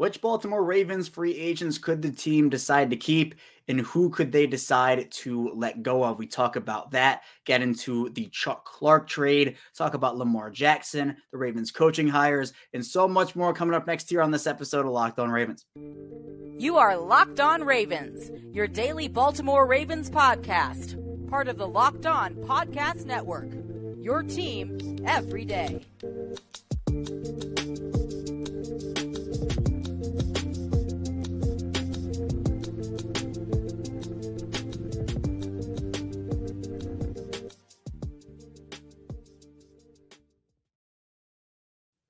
Which Baltimore Ravens free agents could the team decide to keep, and who could they decide to let go of? We talk about that, get into the Chuck Clark trade, talk about Lamar Jackson, the Ravens coaching hires, and so much more coming up next year on this episode of Locked On Ravens. You are Locked On Ravens, your daily Baltimore Ravens podcast, part of the Locked On Podcast Network, your team every day.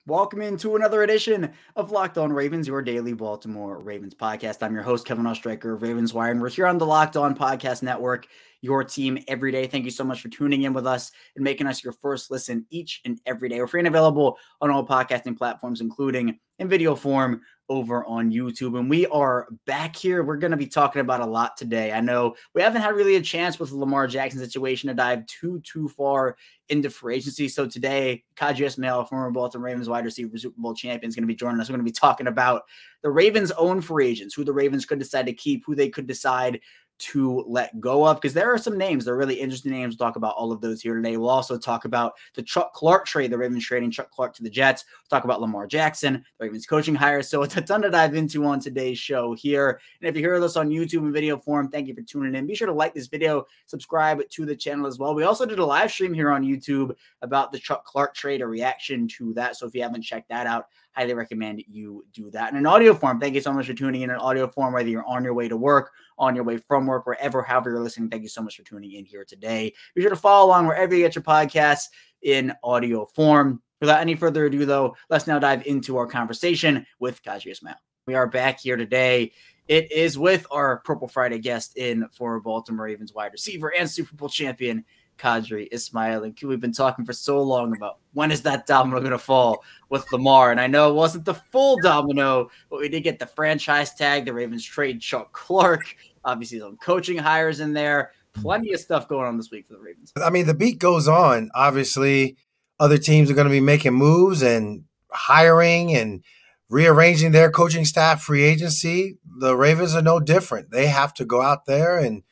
Welcome into another edition of Locked On Ravens, your daily Baltimore Ravens podcast. I'm your host, Kevin Ostreicher of Ravens Wire, and we're here on the Locked On Podcast Network, your team every day. Thank you so much for tuning in with us and making us your first listen each and every day. We're free and available on all podcasting platforms, including in video form over on YouTube. And we are back here. We're going to be talking about a lot today. I know we haven't had really a chance with the Lamar Jackson situation to dive too far into free agency. So today, Qadry Ismail, former Baltimore Ravens wide receiver, Super Bowl champion, is going to be joining us. We're going to be talking about the Ravens' own free agents, who the Ravens could decide to keep, who they could decide to let go of, because there are some names. They're really interesting names. We'll talk about all of those here today. We'll also talk about the Chuck Clark trade, the Ravens trading Chuck Clark to the Jets. We'll talk about Lamar Jackson, the Ravens coaching hire. So it's a ton to dive into on today's show here. And if you hear this on YouTube in video form, thank you for tuning in. Be sure to like this video, subscribe to the channel as well. We also did a live stream here on YouTube about the Chuck Clark trade, a reaction to that. So if you haven't checked that out, highly recommend you do that. In an audio form, thank you so much for tuning in audio form, whether you're on your way to work, on your way from work, wherever, however you're listening. Thank you so much for tuning in here today. Be sure to follow along wherever you get your podcasts in audio form. Without any further ado, though, let's now dive into our conversation with Qadry Ismail. We are back here today. It is with our Purple Friday guest in for Baltimore Ravens wide receiver and Super Bowl champion, Qadry Ismail. And we've been talking for so long about when is that domino going to fall with Lamar? And I know it wasn't the full domino, but we did get the franchise tag, the Ravens trade Chuck Clark, obviously his own coaching hires in there. Plenty of stuff going on this week for the Ravens. I mean, the beat goes on. Obviously, other teams are going to be making moves and hiring and rearranging their coaching staff, free agency. The Ravens are no different. They have to go out there and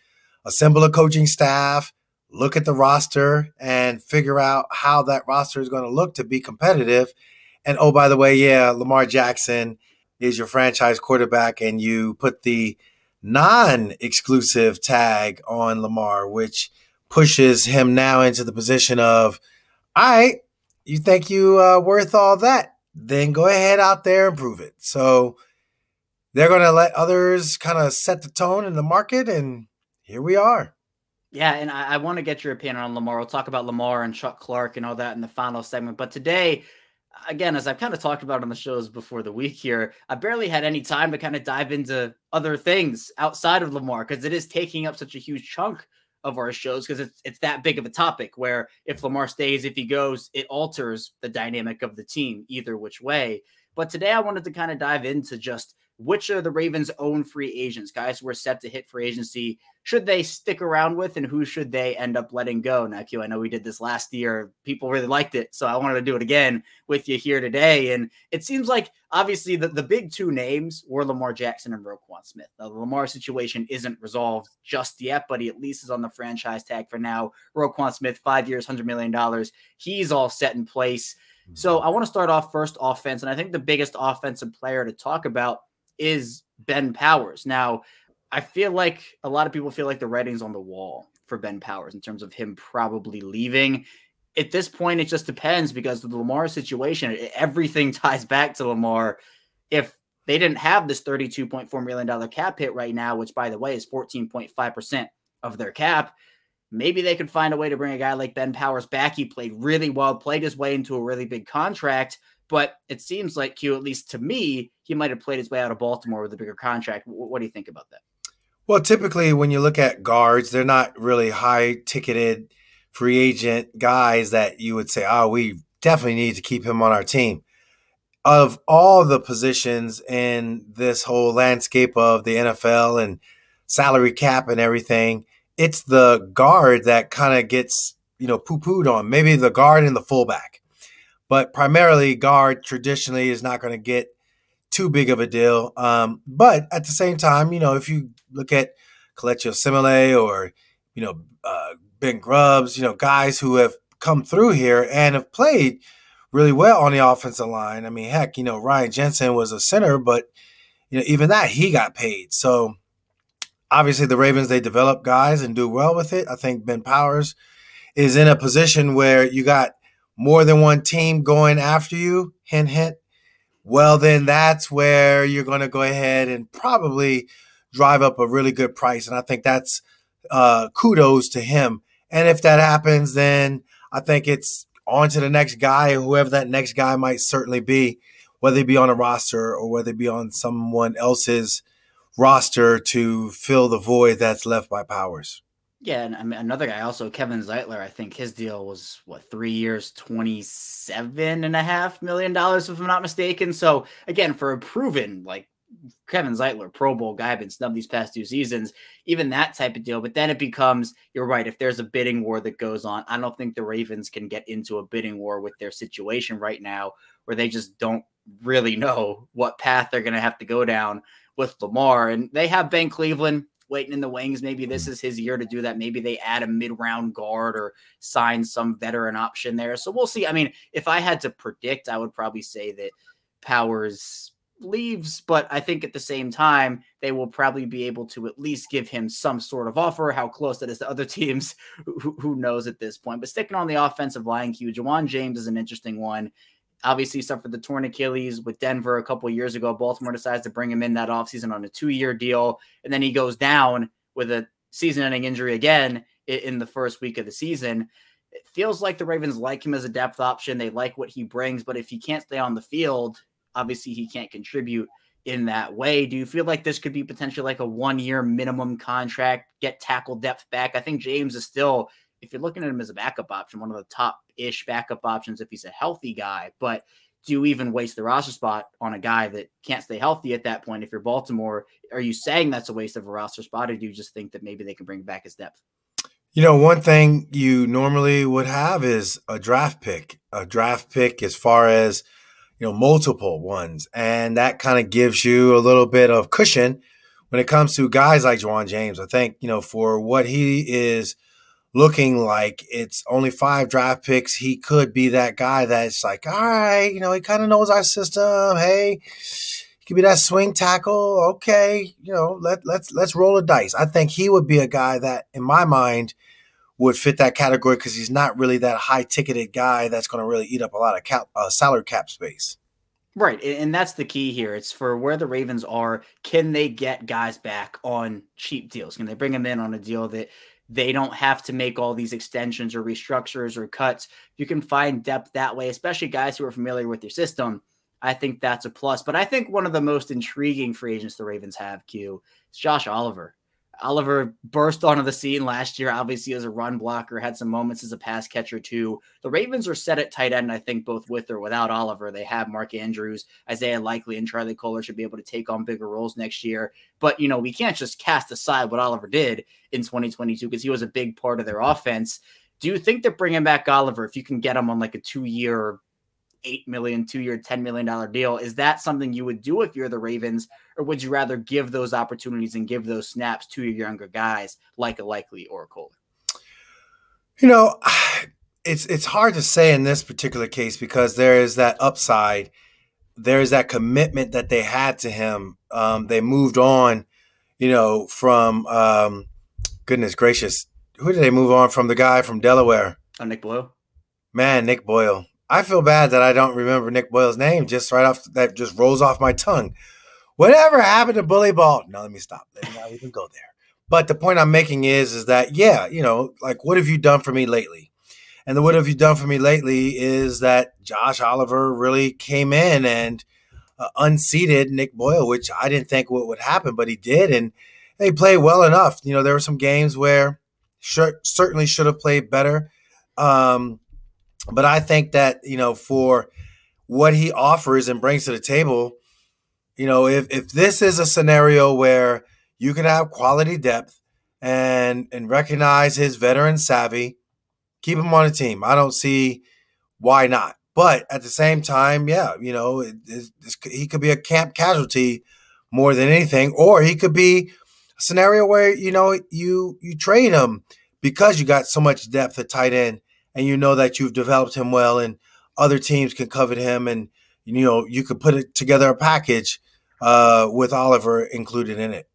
assemble a coaching staff, look at the roster and figure out how that roster is going to look to be competitive. And, oh, by the way, yeah, Lamar Jackson is your franchise quarterback, and you put the non-exclusive tag on Lamar, which pushes him now into the position of, all right, you think you worth all that? Then go ahead out there and prove it. So they're going to let others kind of set the tone in the market, and here we are. Yeah, and I want to get your opinion on Lamar. We'll talk about Lamar and Chuck Clark and all that in the final segment. But today, again, as I've kind of talked about on the shows before the week here, I barely had any time to kind of dive into other things outside of Lamar because it is taking up such a huge chunk of our shows because it's that big of a topic where if Lamar stays, if he goes, it alters the dynamic of the team either which way. But today I wanted to kind of dive into just which are the Ravens' own free agents, guys who are set to hit free agency, should they stick around with, and who should they end up letting go? Now, Q, I know we did this last year. People really liked it, so I wanted to do it again with you here today. And it seems like, obviously, the big two names were Lamar Jackson and Roquan Smith. Now, the Lamar situation isn't resolved just yet, but he at least is on the franchise tag for now. Roquan Smith, 5 years, $100 million. He's all set in place. So I want to start off first offense, and I think the biggest offensive player to talk about is Ben Powers. Now, I feel like a lot of people feel like the writing's on the wall for Ben Powers in terms of him probably leaving. At this point, it just depends because of the Lamar situation. Everything ties back to Lamar. If they didn't have this $32.4 million cap hit right now, which, by the way, is 14.5% of their cap, maybe they could find a way to bring a guy like Ben Powers back. He played really well, played his way into a really big contract. But it seems like, Q, at least to me, he might have played his way out of Baltimore with a bigger contract. What do you think about that? Well, typically when you look at guards, they're not really high-ticketed free agent guys that you would say, oh, we definitely need to keep him on our team. Of all the positions in this whole landscape of the NFL and salary cap and everything, it's the guard that kind of gets, you know, poo-pooed on, maybe the guard and the fullback. But primarily guard traditionally is not going to get too big of a deal. But at the same time, you know, if you look at Kelechi Osemele or, you know, Ben Grubbs, you know, guys who have come through here and have played really well on the offensive line. I mean, heck, you know, Ryan Jensen was a center, but, you know, even that, he got paid. So obviously the Ravens, they develop guys and do well with it. I think Ben Powers is in a position where you got more than one team going after you, hint, hint. Well, then that's where you're going to go ahead and probably drive up a really good price. And I think that's kudos to him. And if that happens, then I think it's on to the next guy, or whoever that next guy might certainly be, whether he be on a roster or whether it be on someone else's roster to fill the void that's left by Powers. Yeah, and I mean, another guy also, Kevin Zeitler, I think his deal was, what, 3 years, $27.5 million, if I'm not mistaken. So, again, for a proven, like, Kevin Zeitler, Pro Bowl guy, been snubbed these past two seasons, even that type of deal. But then it becomes, you're right, if there's a bidding war that goes on, I don't think the Ravens can get into a bidding war with their situation right now, where they just don't really know what path they're going to have to go down with Lamar. And they have Ben Cleveland waiting in the wings. Maybe this is his year to do that. Maybe they add a mid-round guard or sign some veteran option there. So we'll see. I mean, if I had to predict, I would probably say that Powers leaves, but I think at the same time, they will probably be able to at least give him some sort of offer. How close that is to other teams, who knows at this point. But sticking on the offensive line, Ku'Juan James is an interesting one. Obviously suffered the torn Achilles with Denver a couple of years ago. Baltimore decides to bring him in that offseason on a 2-year deal. And then he goes down with a season-ending injury again in the first week of the season. It feels like the Ravens like him as a depth option. They like what he brings, but if he can't stay on the field, obviously he can't contribute in that way. Do you feel like this could be potentially like a 1-year minimum contract, get tackle depth back? I think James is still, if you're looking at him as a backup option, one of the top-ish backup options if he's a healthy guy. But do you even waste the roster spot on a guy that can't stay healthy at that point? If you're Baltimore, are you saying that's a waste of a roster spot, or do you just think that maybe they can bring back his depth? You know, one thing you normally would have is a draft pick as far as, you know, multiple ones. And that kind of gives you a little bit of cushion when it comes to guys like Juwan James. I think, you know, for what he is looking like, it's only 5 draft picks. He could be that guy that's like, all right, you know, he kind of knows our system. Hey, he could be that swing tackle. Okay, you know, let's roll the dice. I think he would be a guy that, in my mind, would fit that category because he's not really that high-ticketed guy that's going to really eat up a lot of salary cap space. Right, and that's the key here. It's for where the Ravens are, can they get guys back on cheap deals? Can they bring them in on a deal that they don't have to make all these extensions or restructures or cuts? You can find depth that way, especially guys who are familiar with your system. I think that's a plus. But I think one of the most intriguing free agents the Ravens have, Q, is Josh Oliver. Oliver burst onto the scene last year, obviously as a run blocker, had some moments as a pass catcher too. The Ravens are set at tight end, I think, both with or without Oliver. They have Mark Andrews, Isaiah Likely, and Charlie Kohler should be able to take on bigger roles next year. But, you know, we can't just cast aside what Oliver did in 2022 because he was a big part of their offense. Do you think that bringing back Oliver, if you can get him on like a 2-year, $8 million, 2-year, $10 million deal, is that something you would do if you're the Ravens, or would you rather give those opportunities and give those snaps to your younger guys like a Likely or a Kohler? You know, it's hard to say in this particular case because there is that upside. There is that commitment that they had to him. They moved on, you know, from, goodness gracious, who did they move on from? The guy from Delaware? Nick Boyle. Man, Nick Boyle. I feel bad that I don't remember Nick Boyle's name just right off. That just rolls off my tongue. Whatever happened to Bully Ball? No, let me stop. Let me not even go there. But the point I'm making is that, yeah, you know, like, what have you done for me lately? And the what have you done for me lately is that Josh Oliver really came in and unseated Nick Boyle, which I didn't think what would happen, but he did. And they played well enough. You know, there were some games where certainly should have played better. But I think that, you know, for what he offers and brings to the table, you know, if this is a scenario where you can have quality depth and recognize his veteran savvy, keep him on a team. I don't see why not. But at the same time, yeah, you know, he could be a camp casualty more than anything, or he could be a scenario where, you know, you train him because you got so much depth at tight end and you know that you've developed him well and other teams can covet him and, you know, you could put it together a package with Oliver included in it.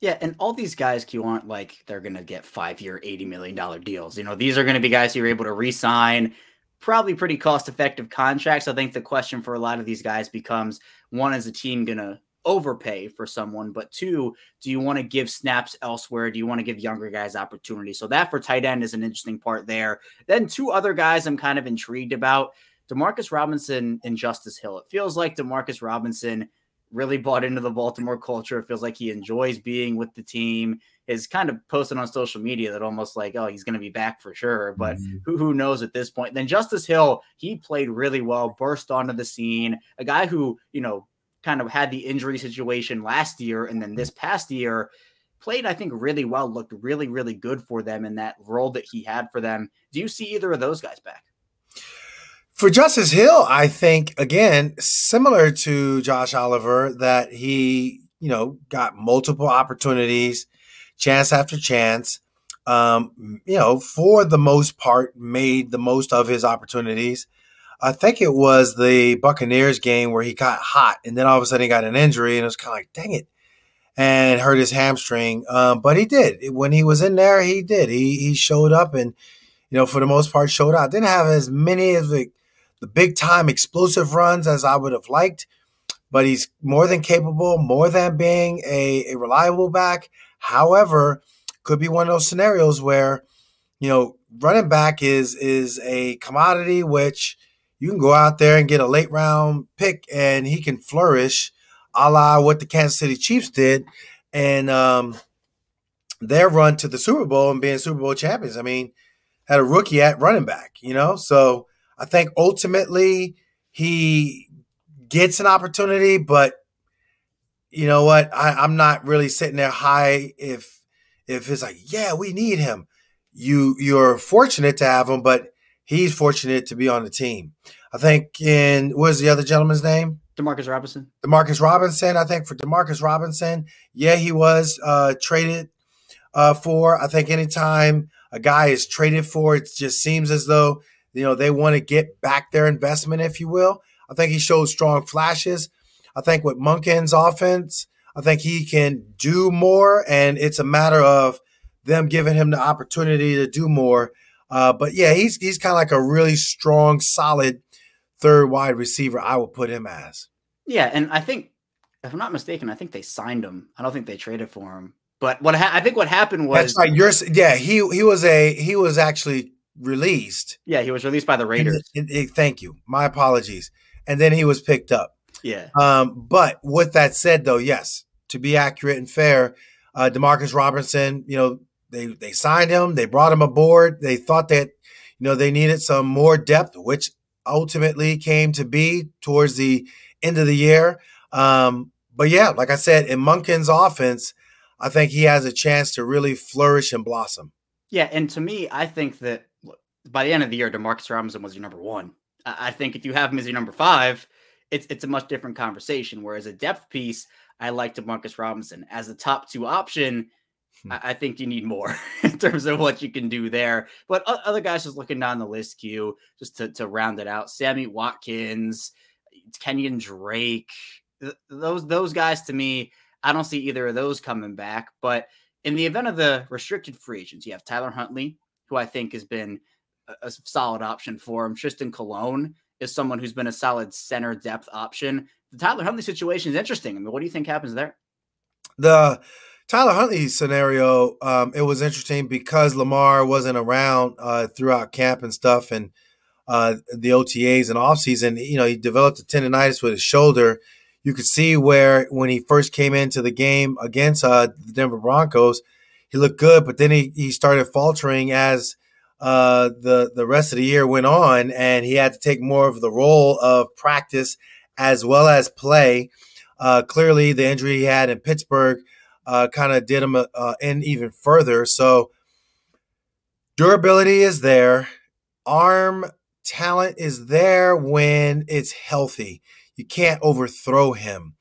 Yeah, and all these guys, Q, aren't like they're going to get 5-year, $80 million deals. You know, these are going to be guys you're able to re-sign, probably pretty cost-effective contracts. I think the question for a lot of these guys becomes, one, is the team going to overpay for someone? But two, do you want to give snaps elsewhere? Do you want to give younger guys opportunity? So that for tight end is an interesting part there. Then two other guys I'm kind of intrigued about, DeMarcus Robinson and Justice Hill. It feels like DeMarcus Robinson really bought into the Baltimore culture. It feels like he enjoys being with the team. Is kind of posted on social media that almost like, oh, he's going to be back for sure. But who knows at this point? Then Justice Hill, he played really well, burst onto the scene. A guy who, you know, kind of had the injury situation last year. And then this past year played, I think, really well, looked really, really good for them in that role that he had for them. Do you see either of those guys back? For Justice Hill, I think, again, similar to Josh Oliver, that he, you know, got multiple opportunities, chance after chance, you know, for the most part, made the most of his opportunities. I think it was the Buccaneers game where he got hot and then all of a sudden he got an injury and it was kind of like, dang it, and hurt his hamstring. But he did. When he was in there, he did. He showed up and, you know, for the most part, showed out. Didn't have as many of the big-time explosive runs as I would have liked, but he's more than capable, more than being a reliable back. However, could be one of those scenarios where, you know, running back is a commodity, which you can go out there and get a late-round pick, and he can flourish a la what the Kansas City Chiefs did and their run to the Super Bowl and being Super Bowl champions. I mean, had a rookie at running back, you know, so – I think ultimately he gets an opportunity, but you know what? I'm not really sitting there high if it's like, yeah, we need him. You're fortunate to have him, but he's fortunate to be on the team. I think in – what was the other gentleman's name? DeMarcus Robinson. DeMarcus Robinson. I think for DeMarcus Robinson, yeah, he was traded for. I think anytime a guy is traded for, it just seems as though – you know, they want to get back their investment, if you will. I think he showed strong flashes. I think with Munkin's offense, I think he can do more, and it's a matter of them giving him the opportunity to do more. But, yeah, he's kind of like a really strong, solid third wide receiver I would put him as. Yeah, and I think, if I'm not mistaken, I think they signed him. I don't think they traded for him. But what I think what happened was – that's right. Yeah, he was actually – released. Yeah, he was released by the Raiders. Thank you. My apologies. And then he was picked up. Yeah. But with that said, though, yes, to be accurate and fair, DeMarcus Robinson, you know, they signed him. They brought him aboard. They thought that, you know, they needed some more depth, which ultimately came to be towards the end of the year. But, yeah, like I said, in Munkin's offense, I think he has a chance to really flourish and blossom. Yeah, and to me, I think that by the end of the year, DeMarcus Robinson was your number one. I think if you have him as your number five, it's a much different conversation. Whereas a depth piece, I like DeMarcus Robinson. As the top two option, I think you need more in terms of what you can do there. But other guys just looking down the list, Q, just to round it out, Sammy Watkins, Kenyon Drake, those guys to me, I don't see either of those coming back. But in the event of the restricted free agents, you have Tyler Huntley, who I think has been a solid option for him. Tristan Colon is someone who's been a solid center depth option. The Tyler Huntley situation is interesting. I mean, what do you think happens there? The Tyler Huntley scenario, it was interesting because Lamar wasn't around throughout camp and stuff and the OTAs and offseason. You know, he developed a tendonitis with his shoulder. You could see where when he first came into the game against the Denver Broncos, he looked good, but then he started faltering as the rest of the year went on, and he had to take more of the role of practice as well as play. Clearly, the injury he had in Pittsburgh kind of did him in even further. So durability is there. Arm talent is there when it's healthy. You can't overthrow him.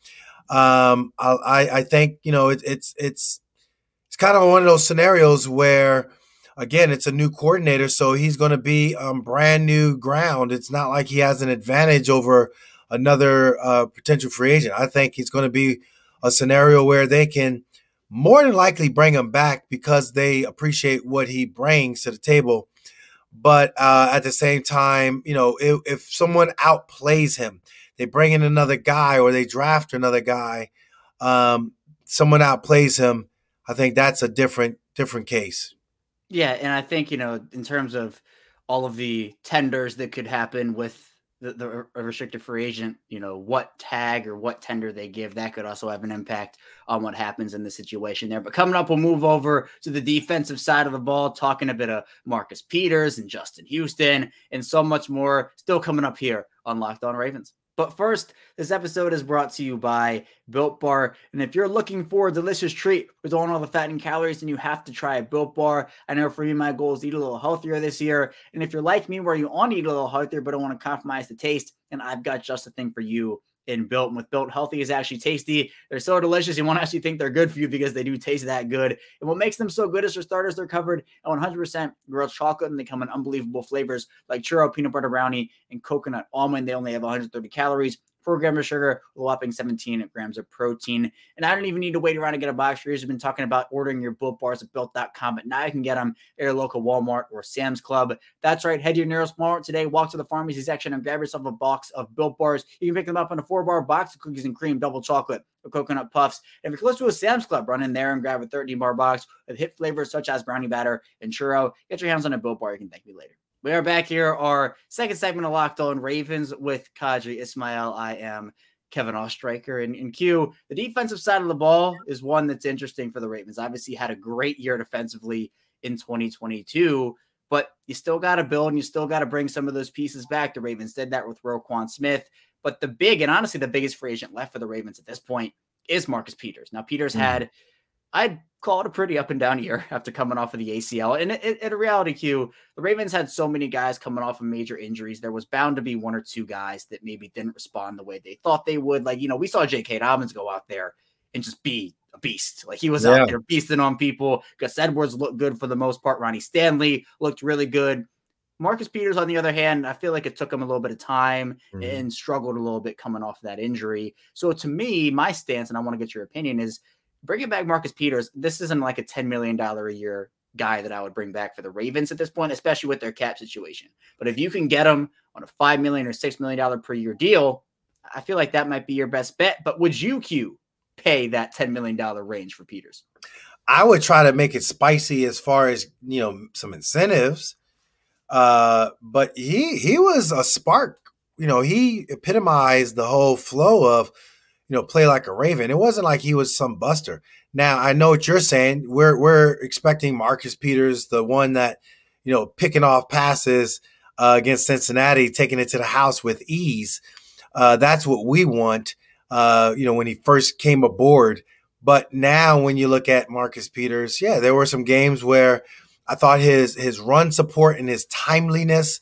I think, you know, it's kind of one of those scenarios where, again, it's a new coordinator, so he's going to be on brand new ground. It's not like he has an advantage over another potential free agent. I think he's going to be a scenario where they can more than likely bring him back because they appreciate what he brings to the table. But at the same time, you know, if someone outplays him, they bring in another guy or they draft another guy, someone outplays him, I think that's a different case. Yeah, and I think, you know, in terms of all of the tenders that could happen with the restricted free agent, you know, what tag or what tender they give, that could also have an impact on what happens in the situation there. But coming up, we'll move over to the defensive side of the ball, talking a bit of Marcus Peters and Justin Houston and so much more still coming up here on Locked On Ravens. But first, this episode is brought to you by Built Bar. And if you're looking for a delicious treat with all the fat and calories, then you have to try a Built Bar. I know for me, my goal is to eat a little healthier this year. And if you're like me, where you want to eat a little healthier, but don't want to compromise the taste, then I've got just the thing for you in Built. And with Built, healthy is actually tasty. They're so delicious. You won't actually think they're good for you because they do taste that good. And what makes them so good is, for starters, they're covered in 100% real chocolate, and they come in unbelievable flavors like churro, peanut butter brownie, and coconut almond. They only have 130 calories, 4 grams of sugar, a whopping 17 grams of protein. And I don't even need to wait around to get a box. For years, I've been talking about ordering your Built Bars at Built.com, but now you can get them at your local Walmart or Sam's Club. That's right. Head to your nearest Walmart today, walk to the pharmacy section, and grab yourself a box of Built Bars. You can pick them up in a 4-bar box of cookies and cream, double chocolate, or coconut puffs. And if you're close to a Sam's Club, run in there and grab a 13-bar box with hit flavors such as brownie batter and churro. Get your hands on a Built Bar. You can thank me later. We are back here, our second segment of Locked On Ravens with Qadry Ismail. I am Kevin Ostreicher. And Q, the defensive side of the ball is one that's interesting for the Ravens. Obviously had a great year defensively in 2022, but you still got to build and you still got to bring some of those pieces back. The Ravens did that with Roquan Smith. But the big, and honestly the biggest free agent left for the Ravens at this point, is Marcus Peters. Now, Peters had, I'd call it a pretty up and down year after coming off of the ACL. And in a reality, Q, the Ravens had so many guys coming off of major injuries. There was bound to be one or two guys that maybe didn't respond the way they thought they would. Like, you know, we saw J.K. Dobbins go out there and just be a beast. Like, he was out there beasting on people. Gus Edwards looked good for the most part. Ronnie Stanley looked really good. Marcus Peters, on the other hand, I feel like it took him a little bit of time and struggled a little bit coming off that injury. So to me, my stance, and I want to get your opinion, is bringing back Marcus Peters, this isn't like a $10 million a year guy that I would bring back for the Ravens at this point, especially with their cap situation. But if you can get him on a $5 million or $6 million per year deal, I feel like that might be your best bet. But would you, Q, pay that $10 million range for Peters? I would try to make it spicy as far as, you know, some incentives. But he was a spark. You know, he epitomized the whole flow of, you know, play like a Raven. It wasn't like he was some buster. Now, I know what you're saying. We're expecting Marcus Peters, the one that, you know, picking off passes against Cincinnati, taking it to the house with ease. That's what we want, you know, when he first came aboard. But now when you look at Marcus Peters, yeah, there were some games where I thought his run support and his timeliness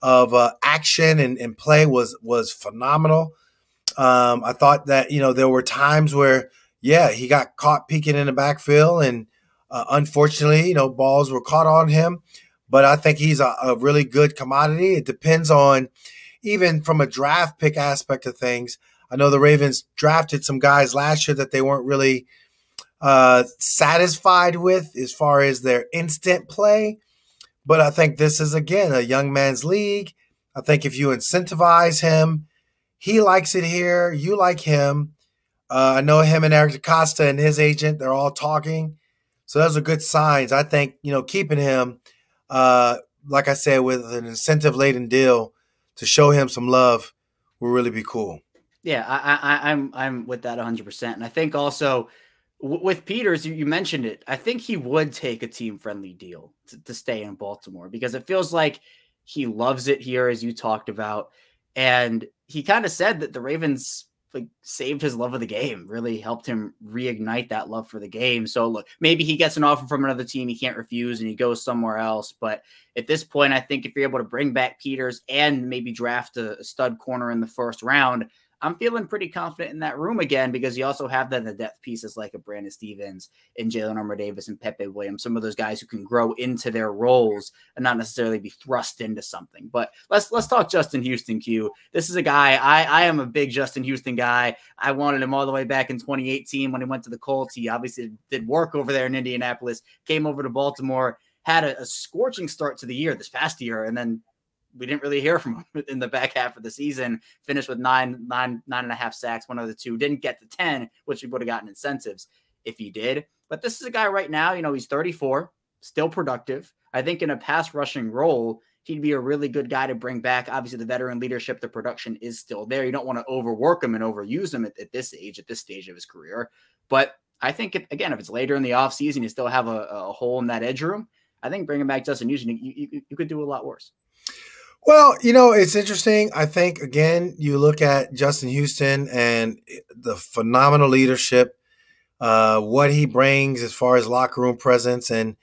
of action and play was phenomenal. I thought that, you know, there were times where, yeah, he got caught peeking in the backfield and unfortunately, you know, balls were caught on him. But I think he's a really good commodity. It depends on, even from a draft pick aspect of things. I know the Ravens drafted some guys last year that they weren't really satisfied with as far as their instant play. But I think this is, again, a young man's league. I think if you incentivize him, he likes it here. You like him. I know him and Eric DaCosta and his agent, they're all talking. So those are good signs. I think, you know, keeping him, like I said, with an incentive-laden deal to show him some love will really be cool. Yeah, I'm with that 100%. And I think also with Peters, you mentioned it, I think he would take a team-friendly deal to stay in Baltimore because it feels like he loves it here, as you talked about. And he kind of said that the Ravens like saved his love of the game, really helped him reignite that love for the game. So look, maybe he gets an offer from another team he can't refuse and he goes somewhere else. But at this point, I think if you're able to bring back Peters and maybe draft a stud corner in the first round, I'm feeling pretty confident in that room again, because you also have the depth pieces like a Brandon Stevens and Jalen Armour Davis and Pepe Williams, some of those guys who can grow into their roles and not necessarily be thrust into something. But let's talk Justin Houston, Q. This is a guy, I am a big Justin Houston guy. I wanted him all the way back in 2018 when he went to the Colts. He obviously did work over there in Indianapolis, came over to Baltimore, had a scorching start to the year this past year, and then we didn't really hear from him in the back half of the season. Finished with nine and a half sacks, one of the two. Didn't get to 10, which we would have gotten incentives if he did. But this is a guy right now, you know, he's 34, still productive. I think in a pass rushing role, he'd be a really good guy to bring back. Obviously, the veteran leadership, the production is still there. You don't want to overwork him and overuse him at this stage of his career. But I think, if it's later in the offseason, you still have a hole in that edge room. I think bringing back Justin Houston, you could do a lot worse. Well, you know, it's interesting. I think, again, you look at Justin Houston and the phenomenal leadership, what he brings as far as locker room presence, and,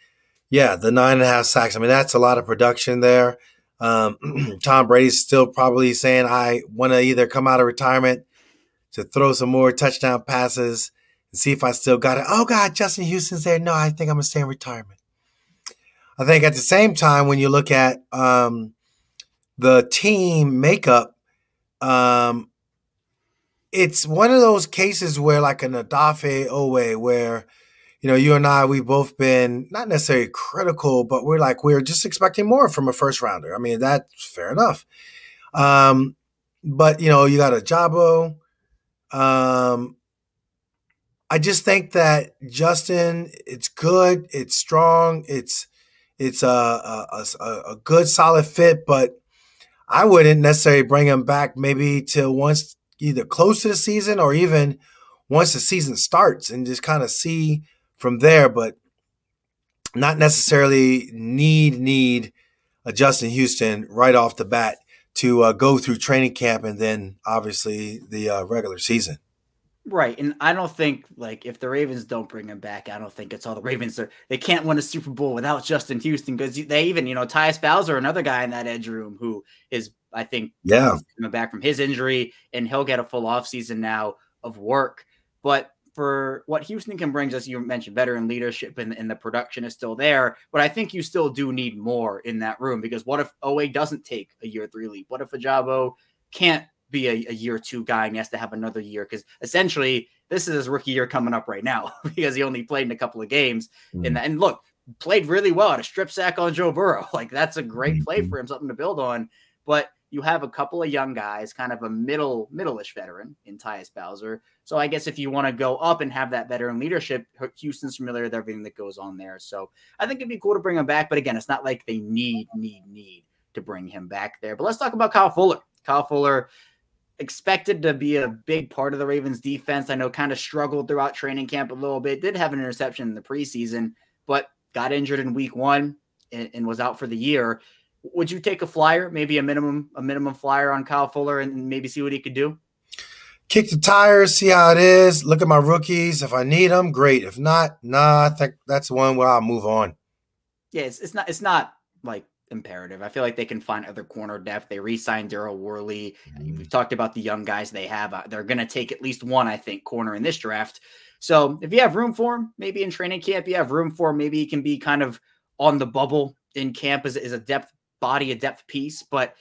yeah, the 9.5 sacks. I mean, that's a lot of production there. Tom Brady's still probably saying, I want to either come out of retirement to throw some more touchdown passes and see if I still got it. Oh, God, Justin Houston's there. No, I think I'm going to stay in retirement. I think at the same time, when you look at the team makeup, it's one of those cases where, like an Odafe Oweh, where, you know, you and I, we've both been not necessarily critical, but we're just expecting more from a first rounder. I mean, that's fair enough. But, you know, you got Ojabo. I just think that Justin, it's good, it's strong, it's a good solid fit, but I wouldn't necessarily bring him back maybe till once, either close to the season or even once the season starts, and just kind of see from there, but not necessarily need a Justin Houston right off the bat to go through training camp and then obviously the regular season. Right. And I don't think, like, if the Ravens don't bring him back, I don't think it's all the Ravens. They can't win a Super Bowl without Justin Houston, because they even, you know, Tyus Bowser, another guy in that edge room who is, I think, coming back from his injury, and he'll get a full offseason now of work. But for what Houston can bring us, you mentioned veteran leadership and the production is still there, but I think you still do need more in that room, because what if Oweh doesn't take a year 3 leap? What if Ojabo can't be a year 2 guy and he has to have another year, because essentially this is his rookie year coming up right now, because he only played in a couple of games and look, played really well at a strip sack on Joe Burrow. Like, that's a great play for him, something to build on. But you have a couple of young guys, kind of a middle-ish veteran in Tyus Bowser. So I guess if you want to go up and have that veteran leadership, Houston's familiar with everything that goes on there. So I think it'd be cool to bring him back, but again, it's not like they need to bring him back there. But let's talk about Kyle Fuller. Kyle Fuller, expected to be a big part of the Ravens defense. I know kind of struggled throughout training camp a little bit, did have an interception in the preseason, but got injured in week 1 and was out for the year. Would you take a flyer, maybe a minimum flyer on Kyle Fuller, and maybe see what he could do? Kick the tires, see how it is. Look at my rookies. If I need them, great. If not, nah, I think that's one where I'll move on. Yeah. It's not like imperative. I feel like they can find other corner depth. They re-signed Darryl Worley. We've talked about the young guys they have. They're going to take at least one, I think, corner in this draft. So if you have room for him, maybe in training camp, you have room for him. Maybe he can be kind of on the bubble in camp as a depth body, a depth piece. But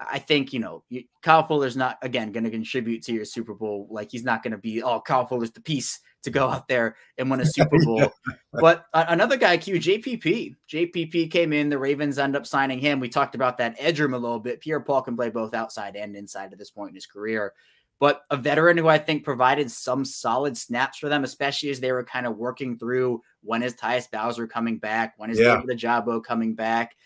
I think, you know, Kyle Fuller's not, again, going to contribute to your Super Bowl. Like, he's not going to be, oh, Kyle Fuller's the piece to go out there and win a Super Bowl. But another guy, Q, JPP came in. The Ravens end up signing him. We talked about that edge room a little bit. Pierre Paul can play both outside and inside at this point in his career. But a veteran who I think provided some solid snaps for them, especially as they were kind of working through, when is Tyus Bowser coming back? When is David Ojabo coming back?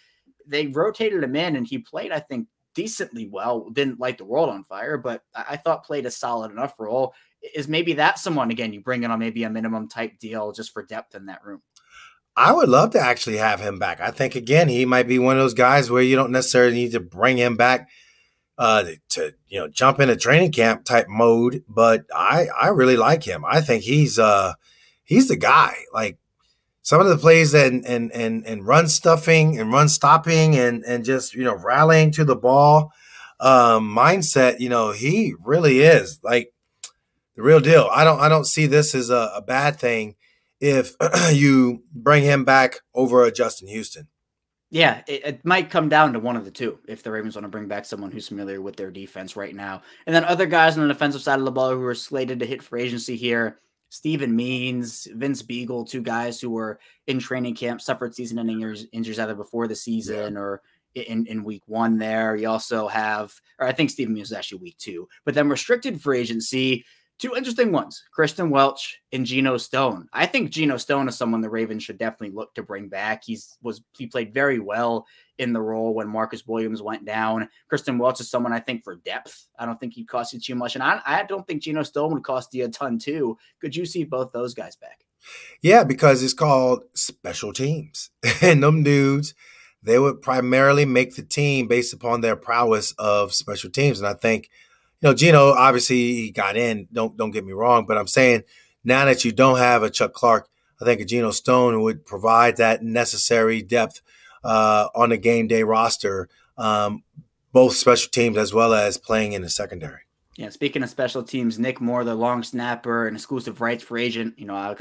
They rotated him in, and he played, I think, decently well. Didn't light the world on fire, but I thought played a solid enough role. Is maybe that someone, again, you bring in on maybe a minimum type deal just for depth in that room? I would love to actually have him back. I think, again, he might be one of those guys where you don't necessarily need to bring him back to, you know, jump into training camp type mode, but I really like him. I think he's the guy. Like some of the plays and run stuffing and run stopping and just, you know, rallying to the ball mindset, you know, he really is like the real deal. I don't see this as a bad thing if you bring him back over a Justin Houston. Yeah, it might come down to one of the two if the Ravens want to bring back someone who's familiar with their defense right now. And then other guys on the defensive side of the ball who are slated to hit free agency here, Stephen Means, Vince Beagle, two guys who were in training camp, suffered season-ending injuries either before the season or in week one there. You also have, or I think Stephen Means was actually week two, but then restricted free agency, two interesting ones, Kristen Welch and Geno Stone. I think Geno Stone is someone the Ravens should definitely look to bring back. He played very well in the role when Marcus Williams went down. Kristen Welch is someone I think for depth. I don't think he'd cost you too much. And I don't think Geno Stone would cost you a ton too. Could you see both those guys back? Yeah, because it's called special teams. And them dudes, they would primarily make the team based upon their prowess of special teams. And I think, you know, Geno, obviously he got in, don't get me wrong, but I'm saying now that you don't have a Chuck Clark, I think a Geno Stone would provide that necessary depth on the game day roster, both special teams as well as playing in the secondary. Yeah, speaking of special teams, Nick Moore, the long snapper and exclusive rights free agent, you know, I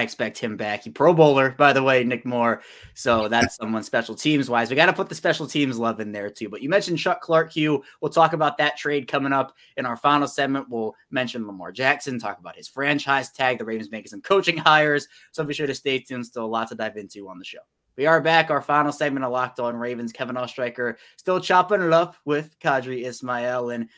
expect him back. He Pro Bowler, by the way, Nick Moore. So that's someone special teams wise. We got to put the special teams love in there too. But you mentioned Chuck Clark, Hugh. We'll talk about that trade coming up in our final segment. We'll mention Lamar Jackson, talk about his franchise tag, the Ravens making some coaching hires. So be sure to stay tuned. Still a lot to dive into on the show. We are back. Our final segment of Locked On Ravens. Kevin Ostreicher still chopping it up with Qadry Ismail. And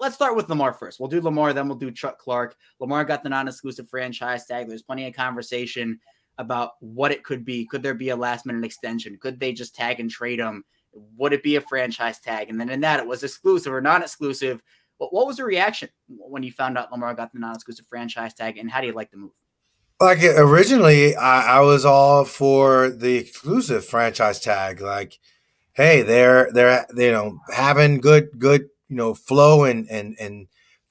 let's start with Lamar first. We'll do Lamar, then we'll do Chuck Clark. Lamar got the non-exclusive franchise tag. There's plenty of conversation about what it could be. Could there be a last-minute extension? Could they just tag and trade him? Would it be a franchise tag? And then in that, it was exclusive or non-exclusive. What was the reaction when you found out Lamar got the non-exclusive franchise tag, and how do you like the move? Like originally, I was all for the exclusive franchise tag. Like, hey, they're you know, having good you know, flow and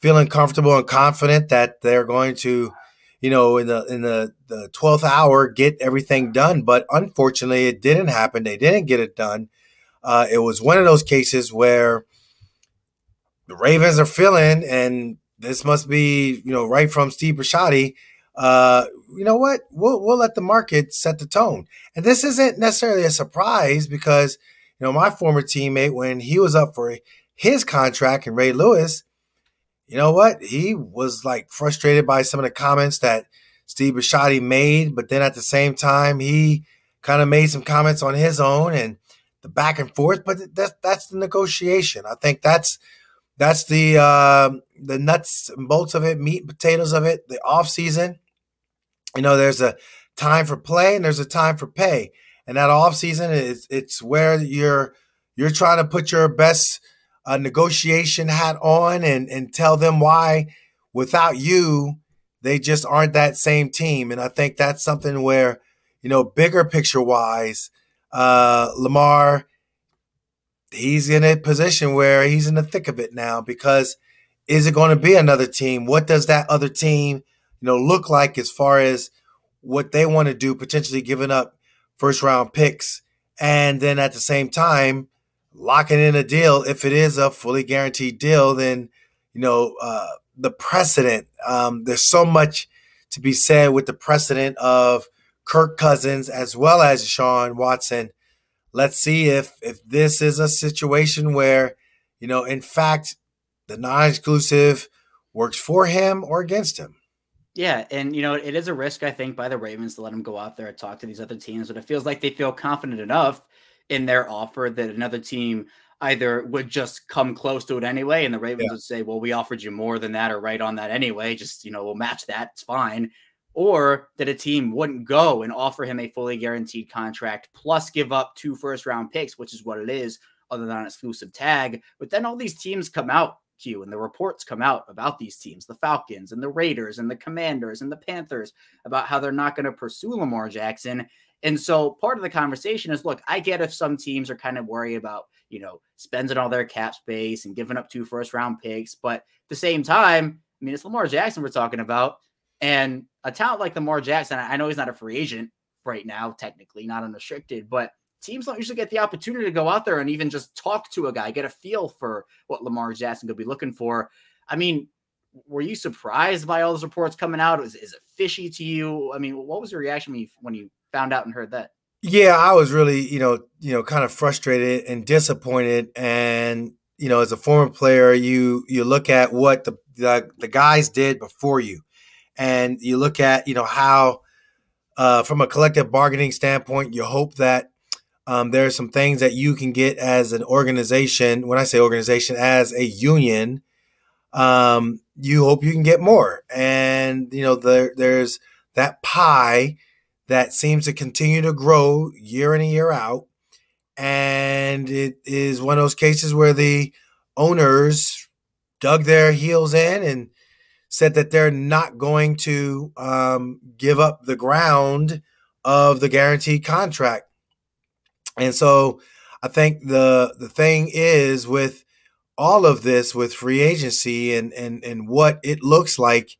feeling comfortable and confident that they're going to, you know, in the 12th hour get everything done. But unfortunately, it didn't happen. They didn't get it done. It was one of those cases where the Ravens are feeling, and this must be, you know, right from Steve Bisciotti, you know what? We'll let the market set the tone. And this isn't necessarily a surprise because, you know, my former teammate, when he was up for his contract and Ray Lewis, you know what? He was like frustrated by some of the comments that Steve Bisciotti made, but then at the same time, he kind of made some comments on his own and the back and forth, but that's the negotiation. I think that's the nuts and bolts of it, meat and potatoes of it, the off season. You know, there's a time for play and there's a time for pay. And that offseason, it's where you're trying to put your best negotiation hat on and tell them why without you, they just aren't that same team. And I think that's something where, you know, bigger picture-wise, Lamar, he's in a position where he's in the thick of it now because is it going to be another team? What does that other team, you know, look like as far as what they want to do, potentially giving up first-round picks and then at the same time locking in a deal. If it is a fully guaranteed deal, then, you know, the precedent, there's so much to be said with the precedent of Kirk Cousins as well as Deshaun Watson. Let's see if this is a situation where, you know, in fact, the non-exclusive works for him or against him. Yeah, and, you know, it is a risk, I think, by the Ravens to let him go out there and talk to these other teams, but it feels like they feel confident enough in their offer that another team either would just come close to it anyway, and the Ravens would say, well, we offered you more than that or right on that anyway, just, you know, we'll match that, it's fine. Or that a team wouldn't go and offer him a fully guaranteed contract plus give up 2 first-round picks, which is what it is, other than an exclusive tag. But then all these teams come out, Q, and the reports come out about these teams, the Falcons and the Raiders and the Commanders and the Panthers, about how they're not going to pursue Lamar Jackson. And so part of the conversation is, look, I get if some teams are kind of worried about, you know, spending all their cap space and giving up 2 first-round picks. But at the same time, I mean, it's Lamar Jackson we're talking about. And a talent like Lamar Jackson, I know he's not a free agent right now, technically, not unrestricted, but teams don't usually get the opportunity to go out there and even just talk to a guy, get a feel for what Lamar Jackson could be looking for. I mean, were you surprised by all those reports coming out? Is it fishy to you? I mean, what was your reaction when you found out and heard that? Yeah, I was really, you know, kind of frustrated and disappointed. And, you know, as a former player, you look at what the guys did before you, and you look at, you know, how from a collective bargaining standpoint, you hope that there are some things that you can get as an organization. When I say organization, as a union, you hope you can get more. And, you know, there's that pie that seems to continue to grow year in and year out. And it is one of those cases where the owners dug their heels in and said that they're not going to give up the ground of the guaranteed contract. And so I think the thing is with all of this, with free agency and what it looks like,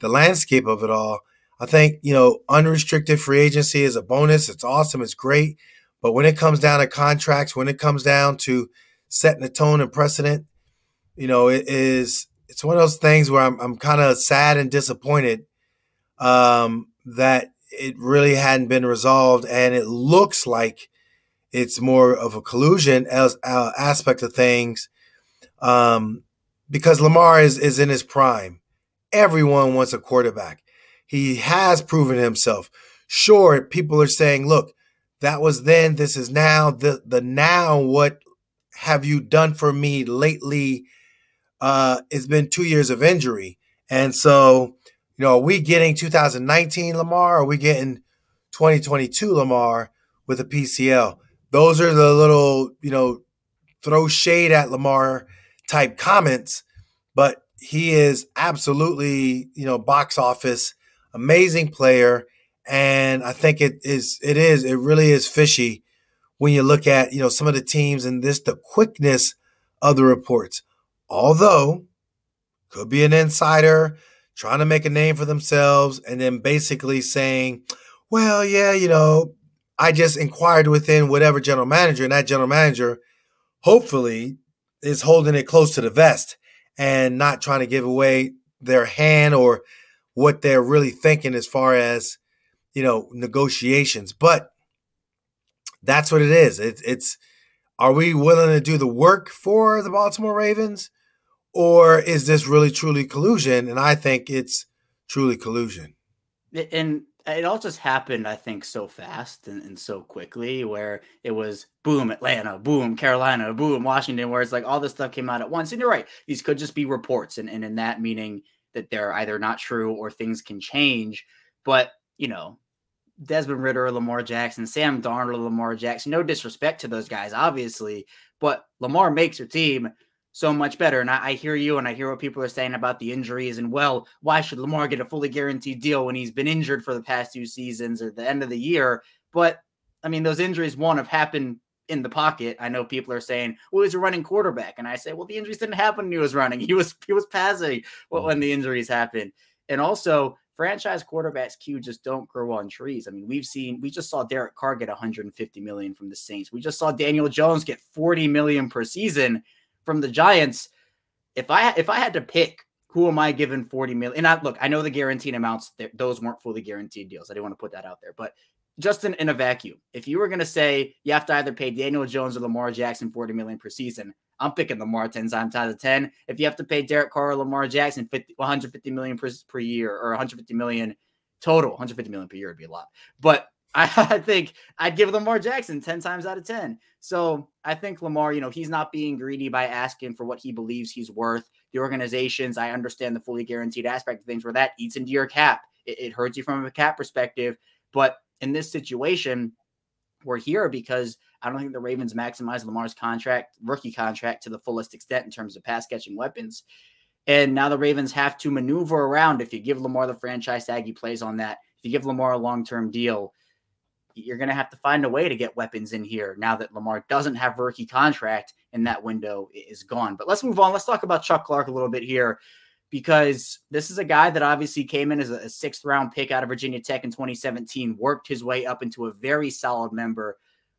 the landscape of it all, I think, you know, unrestricted free agency is a bonus. It's awesome. It's great. But when it comes down to contracts, when it comes down to setting the tone and precedent, you know, it's one of those things where I'm kind of sad and disappointed that it really hadn't been resolved. And it looks like it's more of a collusion as aspect of things, because Lamar is in his prime. Everyone wants a quarterback. He has proven himself. Sure, people are saying, look, that was then, this is now, the now, what have you done for me lately? It's been 2 years of injury. And so, you know, are we getting 2019 Lamar? Are we getting 2022 Lamar with a PCL? Those are the little, you know, throw shade at Lamar type comments, but he is absolutely, you know, box office, amazing player. And I think it really is fishy when you look at, you know, some of the teams and the quickness of the reports. Although could be an insider trying to make a name for themselves and then basically saying, well, yeah, you know, I just inquired within whatever general manager, and that general manager hopefully is holding it close to the vest and not trying to give away their hand or what they're really thinking as far as, you know, negotiations. But that's what it is. It's are we willing to do the work for the Baltimore Ravens, or is this really truly collusion? And I think it's truly collusion. And it all just happened, I think, so fast and so quickly, where it was boom, Atlanta, boom, Carolina, boom, Washington, where it's like all this stuff came out at once. And you're right. These could just be reports. And in that meaning that they're either not true or things can change. But, you know, Desmond Ridder, Lamar Jackson, Sam Darnold, Lamar Jackson, no disrespect to those guys, obviously, but Lamar makes your team so much better. And I hear you, and I hear what people are saying about the injuries and, well, why should Lamar get a fully guaranteed deal when he's been injured for the past 2 seasons or the end of the year? But I mean, those injuries, one, have happened in the pocket. I know people are saying, well, he's a running quarterback. And I say, well, the injuries didn't happen when he was running. He was passing when the injuries happened. And also, franchise quarterbacks, Q, just don't grow on trees. I mean, we just saw Derek Carr get $150 million from the Saints. We just saw Daniel Jones get $40 million per season from the Giants. If I had to pick, who am I giving $40 million? And I know the guaranteed amounts, those weren't fully guaranteed deals. I didn't want to put that out there, but just in a vacuum, if you were going to say you have to either pay Daniel Jones or Lamar Jackson $40 million per season, I'm picking Lamar 10 times out of 10. If you have to pay Derek Carr or Lamar Jackson $150 million per year, or $150 million total, $150 million per year would be a lot. But I think I'd give Lamar Jackson 10 times out of 10. So I think Lamar, you know, he's not being greedy by asking for what he believes he's worth. The organizations, I understand the fully guaranteed aspect of things where that eats into your cap. It hurts you from a cap perspective. But in this situation, we're here because I don't think the Ravens maximized Lamar's rookie contract to the fullest extent in terms of pass catching weapons. And now the Ravens have to maneuver around. If you give Lamar the franchise tag, he plays on that. If you give Lamar a long-term deal, you're going to have to find a way to get weapons in here now that Lamar doesn't have a rookie contract and that window is gone. But let's move on. Let's talk about Chuck Clark a little bit here, because this is a guy that obviously came in as a sixth-round pick out of Virginia Tech in 2017, worked his way up into a very solid member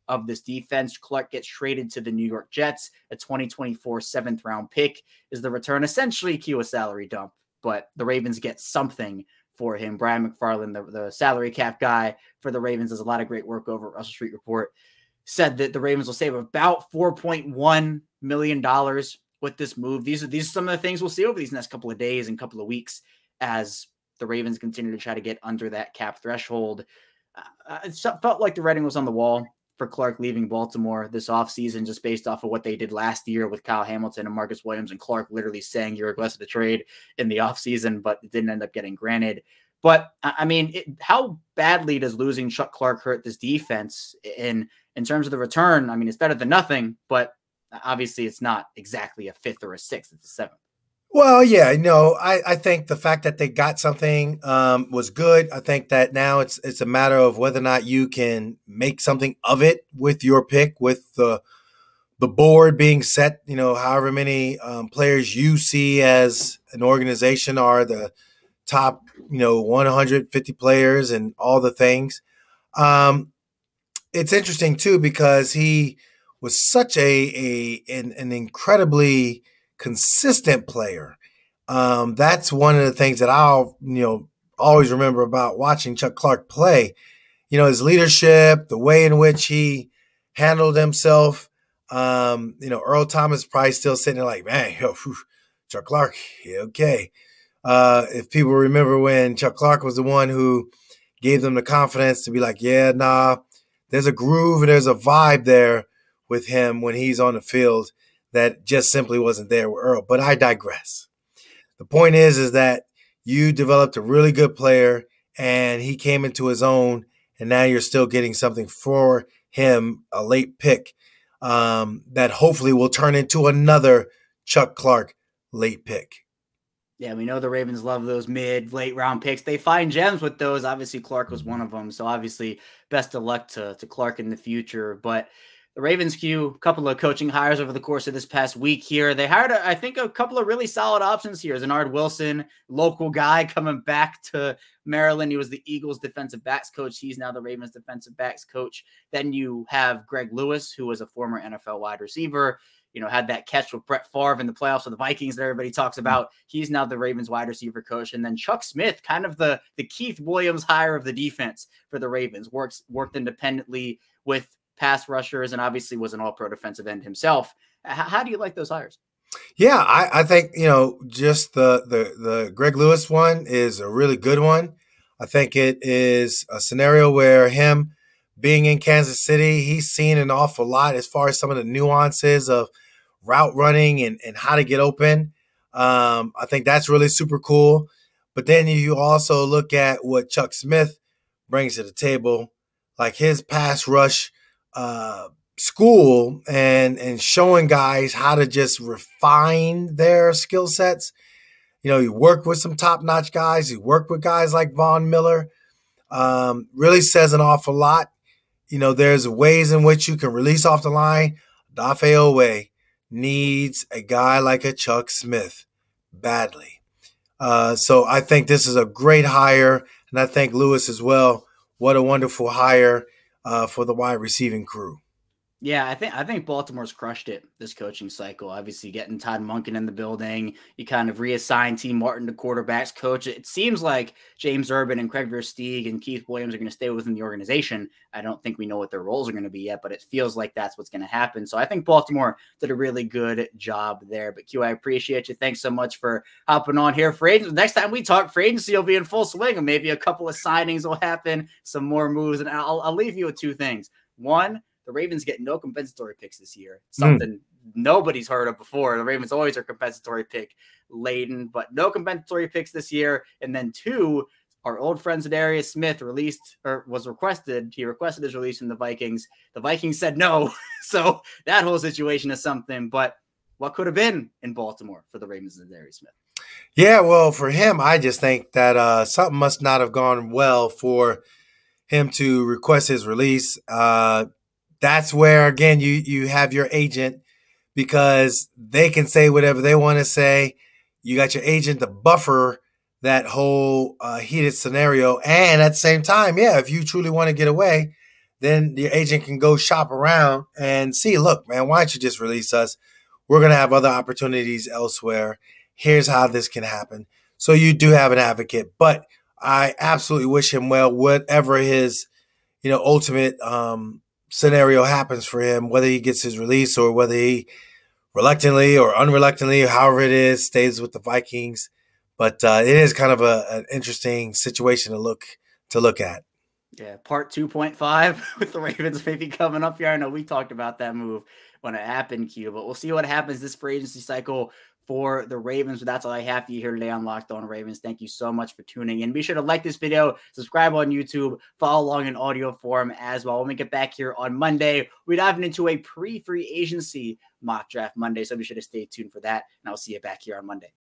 of this defense. Clark gets traded to the New York Jets. A 2024 seventh-round pick is the return, essentially, to a salary dump, but the Ravens get something for him. Brian McFarland, the salary cap guy for the Ravens, does a lot of great work over at Russell Street Report, said that the Ravens will save about $4.1 million with this move. These are some of the things we'll see over these next couple of days and couple of weeks as the Ravens continue to try to get under that cap threshold. It felt like the writing was on the wall for Clark leaving Baltimore this offseason, just based off of what they did last year with Kyle Hamilton and Marcus Williams, and Clark literally saying you requested a trade in the offseason, but it didn't end up getting granted. But I mean, how badly does losing Chuck Clark hurt this defense in terms of the return? I mean, it's better than nothing, but obviously it's not exactly a fifth or a sixth, it's a seventh. Well, yeah, no, I think the fact that they got something was good. I think that now it's a matter of whether or not you can make something of it with your pick, with the board being set, you know, however many players you see as an organization are the top, you know, 150 players and all the things. It's interesting, too, because he was such an incredibly consistent player. That's one of the things that I'll, you know, always remember about watching Chuck Clark play, you know, his leadership, the way in which he handled himself. You know, Earl Thomas probably still sitting there like, man, yo, Chuck Clark. Okay. If people remember when Chuck Clark was the one who gave them the confidence to be like, yeah, nah, there's a groove and there's a vibe there with him when he's on the field that just simply wasn't there with Earl. But I digress. The point is that you developed a really good player and he came into his own, and now you're still getting something for him, a late pick that hopefully will turn into another Chuck Clark late pick. Yeah, we know the Ravens love those mid, late-round picks. They find gems with those. Obviously, Clark was one of them, so obviously best of luck to Clark in the future. But the Ravens, a couple of coaching hires over the course of this past week here. They hired, I think, a couple of really solid options here. Zenard Wilson, local guy coming back to Maryland. He was the Eagles defensive backs coach. He's now the Ravens defensive backs coach. Then you have Greg Lewis, who was a former NFL wide receiver, you know, had that catch with Brett Favre in the playoffs for the Vikings that everybody talks about. He's now the Ravens wide receiver coach. And then Chuck Smith, kind of the Keith Williams hire of the defense for the Ravens, worked independently with pass rushers, and obviously was an all-pro defensive end himself. How do you like those hires? Yeah, I think, you know, just the Greg Lewis one is a really good one. I think it is a scenario where him being in Kansas City, he's seen an awful lot as far as some of the nuances of route running and how to get open. I think that's really super cool. But then you also look at what Chuck Smith brings to the table, like his pass rush school and showing guys how to just refine their skill sets. You know, you work with some top-notch guys. You work with guys like Von Miller. Really says an awful lot. You know, there's ways in which you can release off the line. Odafe Oweh needs a guy like a Chuck Smith badly. So I think this is a great hire, and I think Lewis as well. What a wonderful hire for the wide receiving crew. Yeah, I think Baltimore's crushed it this coaching cycle. Obviously, getting Todd Monken in the building, you kind of reassign T. Martin to quarterbacks coach. It seems like James Urban and Craig Versteeg and Keith Williams are going to stay within the organization. I don't think we know what their roles are going to be yet, but it feels like that's what's going to happen. So I think Baltimore did a really good job there. But Q, I appreciate you. Thanks so much for hopping on here for agency. Next time we talk for agency, you'll be in full swing, and maybe a couple of signings will happen, some more moves, and I'll leave you with two things. One, the Ravens get no compensatory picks this year, something nobody's heard of before. The Ravens always are compensatory pick laden, but no compensatory picks this year. And then two, our old friend Zadarius Smith requested his release from the Vikings. The Vikings said no. So that whole situation is something, but what could have been in Baltimore for the Ravens and Zadarius Smith? Yeah, well, for him, I just think that something must not have gone well for him to request his release. That's where, again, you have your agent, because they can say whatever they want to say. You got your agent to buffer that whole heated scenario. And at the same time, yeah, if you truly want to get away, then your agent can go shop around and see, look, man, why don't you just release us? We're going to have other opportunities elsewhere. Here's how this can happen. So you do have an advocate, but I absolutely wish him well, whatever his, ultimate scenario happens for him, whether he gets his release or whether he reluctantly or unreluctantly, however it is, stays with the Vikings. But it is kind of an interesting situation to look at. Yeah, part 2.5 with the Ravens maybe coming up here. I know we talked about that move when it happened, Q, but we'll see what happens this free agency cycle for the Ravens. But that's all I have for you here today on Locked On Ravens. Thank you so much for tuning in. Be sure to like this video, subscribe on YouTube, follow along in audio form as well. When we get back here on Monday, we're diving into a pre-free agency mock draft Monday, so be sure to stay tuned for that, and I'll see you back here on Monday.